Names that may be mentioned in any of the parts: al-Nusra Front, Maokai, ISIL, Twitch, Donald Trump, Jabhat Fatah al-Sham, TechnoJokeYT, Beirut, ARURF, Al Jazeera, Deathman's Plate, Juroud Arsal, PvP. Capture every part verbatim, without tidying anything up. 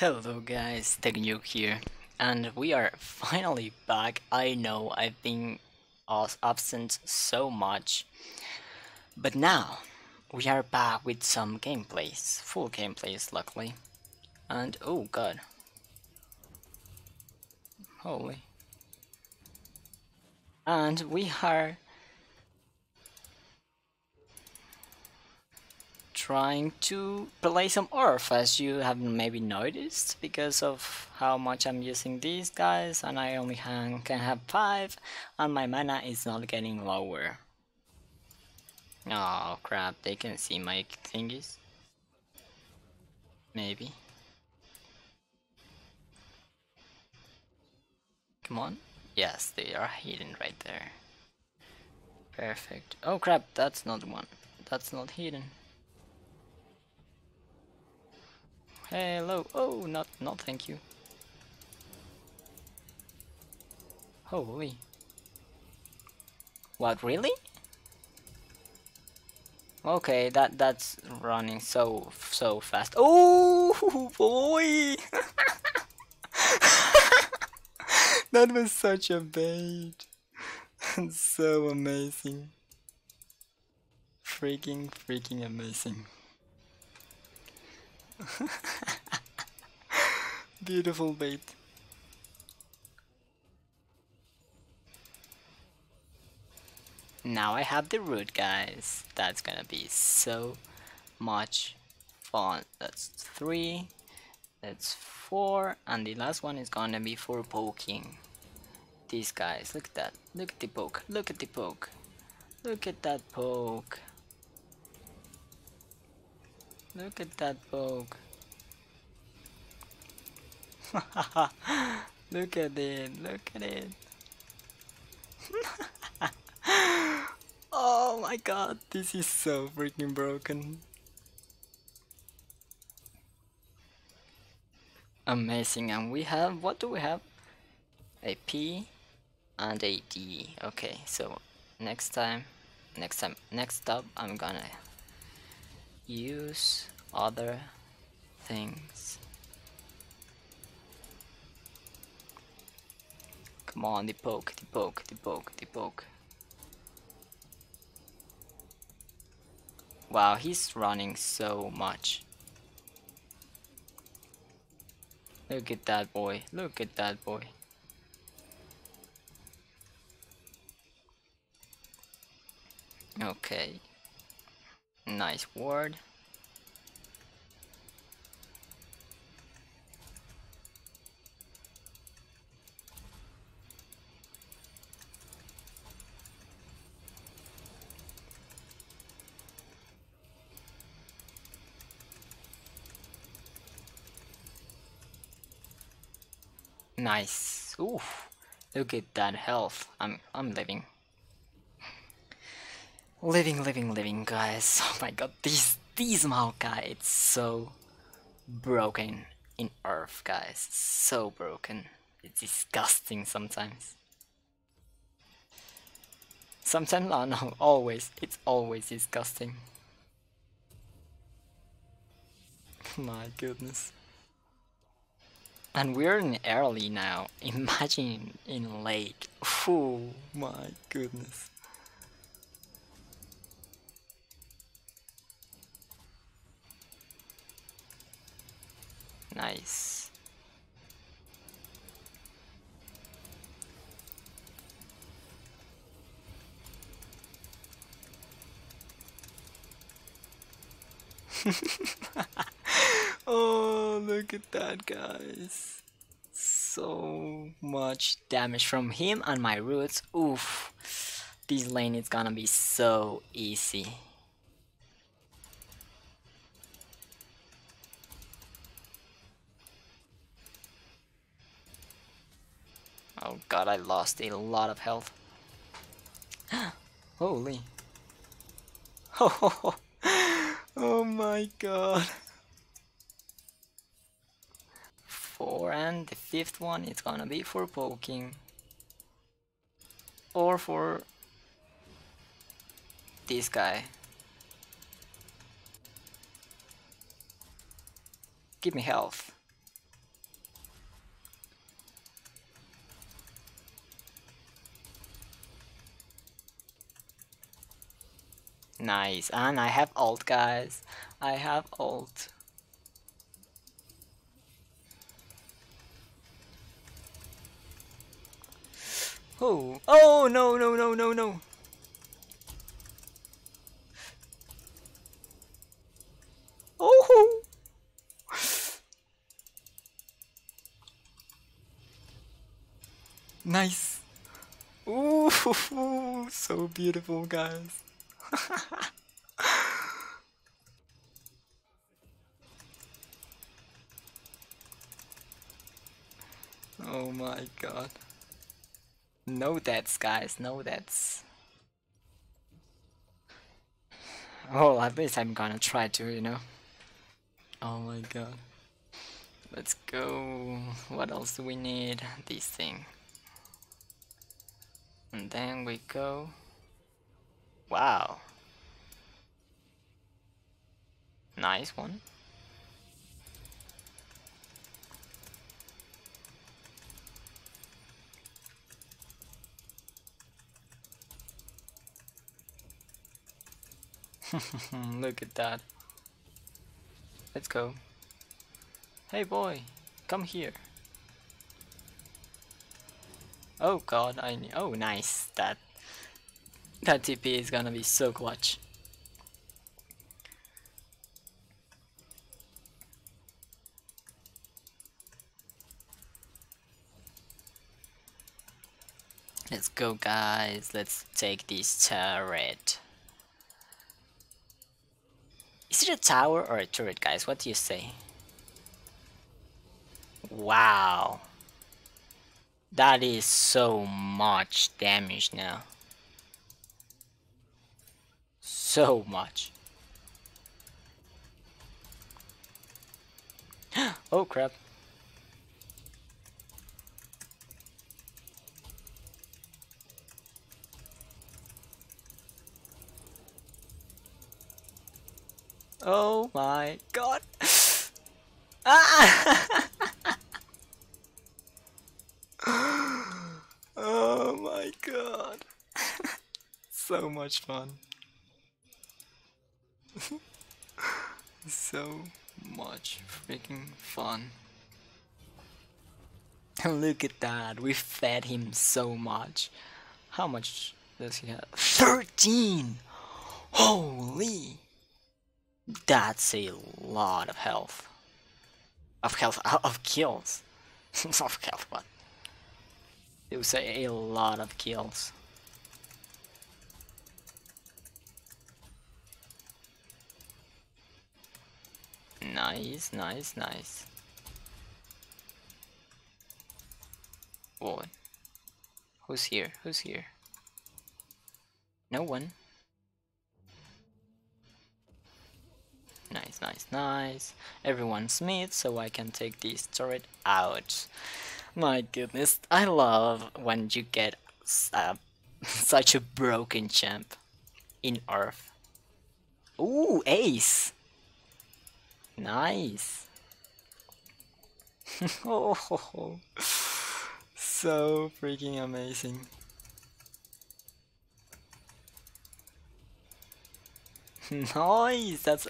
Hello guys, TechnoJoke here, and we are finally back. I know I've been absent so much, but now we are back with some gameplays, full gameplays luckily. And oh god, holy, and we are trying to play some A R U R F, as you have maybe noticed, because of how much I'm using these guys, and I only can have five, and my mana is not getting lower. Oh crap, they can see my thingies. Maybe. Come on. Yes, they are hidden right there. Perfect. Oh crap, that's not one. That's not hidden. Hello. Oh, not, not thank you. Holy. What, really? Okay, that that's running so so fast. Oh boy! That was such a bait. So amazing. Freaking freaking amazing. Beautiful bait. Now I have the root, guys. That's gonna be so much fun. That's three, that's four, and the last one is gonna be for poking these guys. Look at that. Look at the poke. Look at the poke. Look at that poke. Look at that poke. Look at it, look at it. Oh my god, this is so freaking broken. Amazing, and we have, what do we have? A P and a D. Okay, so next time, next time, next up, I'm gonna use other things. Come on, the poke, the poke, the poke, the poke. Wow, he's running so much. Look at that boy, look at that boy. Okay. Nice ward. Nice. Oof. Look at that health. I'm I'm living. Living, living, living, guys. Oh my god, these, these Maokai, it's so broken in A R U R F, guys. So broken. It's disgusting sometimes. Sometimes, no, no, always. It's always disgusting. My goodness. And we're in early now. Imagine in late. Oh my goodness. Nice. Oh, look at that, guys. So much damage from him and my roots. Oof. This lane is gonna be so easy. Oh god, I lost a lot of health. Holy. Oh, oh my god. Four, and the fifth one is gonna be for poking. Or for this guy. Give me health. Nice. And I have ult, guys. I have ult. Oh, oh no, no, no, no, no. Oh. Nice. Ooh, so beautiful, guys. Oh my god. No deaths, guys, no deaths. Oh, at least I'm gonna try to, you know. Oh my god. Let's go. What else do we need? This thing. And then we go. Wow. Nice one. Look at that. Let's go. Hey boy, come here. Oh god, I knew. Oh nice, that that T P is gonna be so clutch. Let's go, guys. Let's take this turret. Is it a tower or a turret, guys? What do you say? Wow. That is so much damage now. So much. Oh crap. Oh my god. Ah! Oh my god. So much fun. So much freaking fun. Look at that. We fed him so much. How much does he have? thirteen. Holy. That's a lot of health. Of health, of kills. Of health, but it was a, a lot of kills. Nice, nice, nice. What? Who's here? Who's here? No one. Nice, nice, nice. Everyone's mid, so I can take this turret out. My goodness, I love when you get uh, such a broken champ in ARURF. Ooh, ace! Nice! Oh, ho, ho. So freaking amazing. Nice! That's...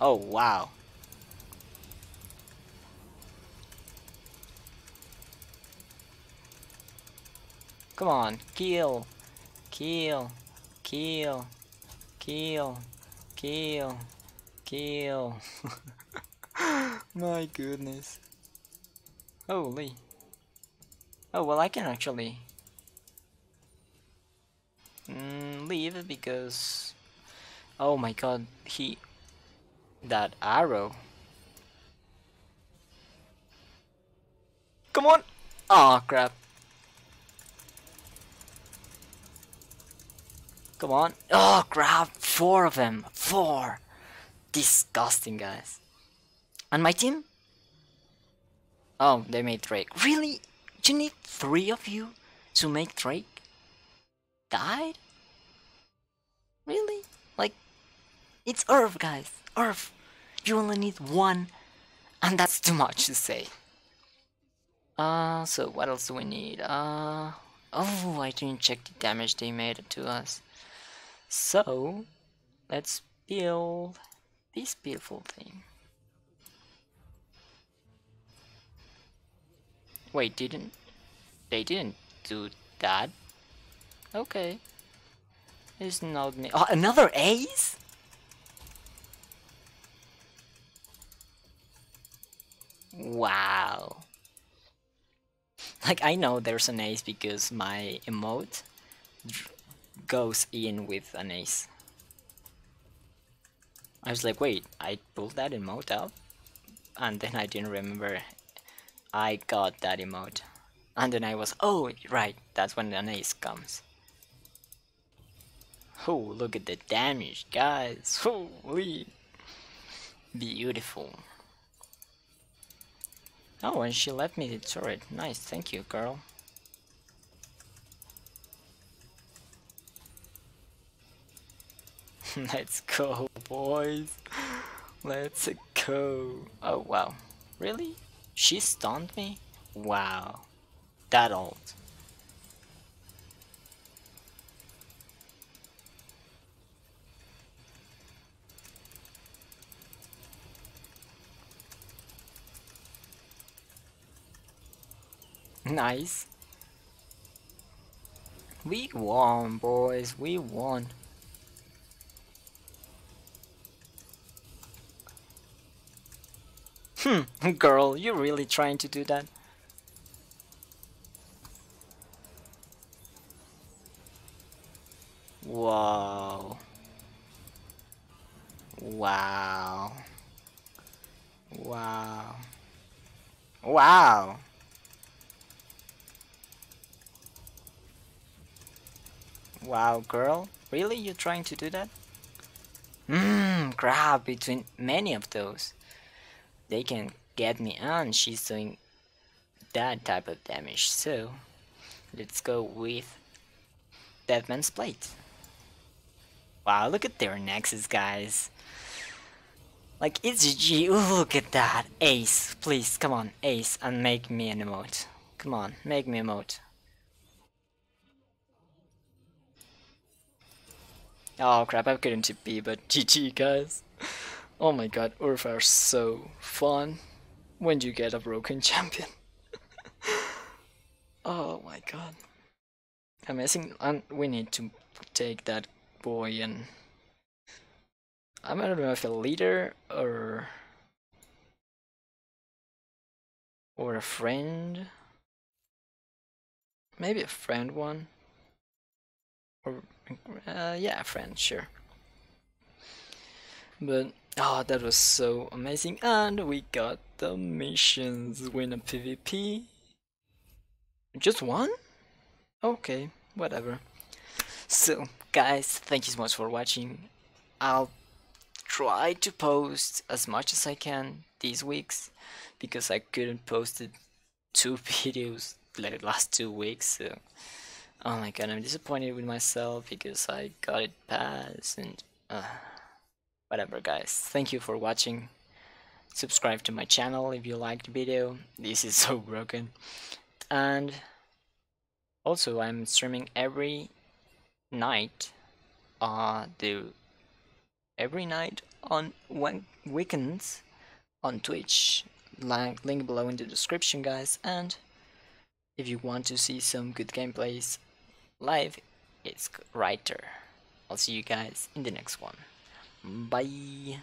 Oh wow. Come on, kill, kill, kill, kill, kill, kill. My goodness. Holy. Oh well, I can actually mm, leave because oh my god, he that arrow. Come on. Oh crap. Come on. Oh crap, four of them. Four. Disgusting, guys. And my team? Oh, they made Drake. Really? You need three of you to make Drake died? Really? Like, it's ARURF, guys. ARURF. You only need one, and that's too much to say. Uh, so what else do we need? Uh, oh, I didn't check the damage they made to us. So let's build this beautiful thing. Wait, didn't they didn't do that? Okay, it's not me. Oh, another ace. Wow. Like, I know there's an ace because my emote goes in with an ace. I was like, wait, I pulled that emote out? And then I didn't remember I got that emote. And then I was, oh, right, that's when an ace comes. Oh, look at the damage, guys. Holy. Beautiful. Oh, and she left me the turret. Nice, thank you, girl. Let's go, boys. Let's go. Oh, wow. Really? She stunned me? Wow. That old. Nice. We won, boys. We won. Hmm, girl, you really trying to do that? Wow. Wow. Wow. Wow. Wow, girl, really you trying to do that? Mmm, grab between many of those. They can get me on, she's doing that type of damage, so let's go with Deathman's Plate. Wow, look at their nexus, guys. Like, it's G G, look at that, ace, please, come on, ace, and make me an emote. Come on, make me an emote. Oh crap, I couldn't T P, but G G guys. Oh my god, ARURF are so fun when you get a broken champion. Oh my god. Amazing, and we need to take that boy and... I don't know if a leader or... Or a friend? Maybe a friend one? Or... Uh, yeah, friend, sure. But, oh, that was so amazing, and we got the missions, win a PvP. Just one? Okay, whatever. So, guys, thank you so much for watching. I'll try to post as much as I can these weeks, because I couldn't post two videos like the last two weeks, so... Oh my god, I'm disappointed with myself because I got it past and uh, whatever, guys. Thank you for watching. Subscribe to my channel if you liked the video. This is so broken. And also, I'm streaming every night. Uh, the every night on weekends on Twitch. Link, link below in the description, guys. And if you want to see some good gameplays live, it's right there. I'll see you guys in the next one. Bye.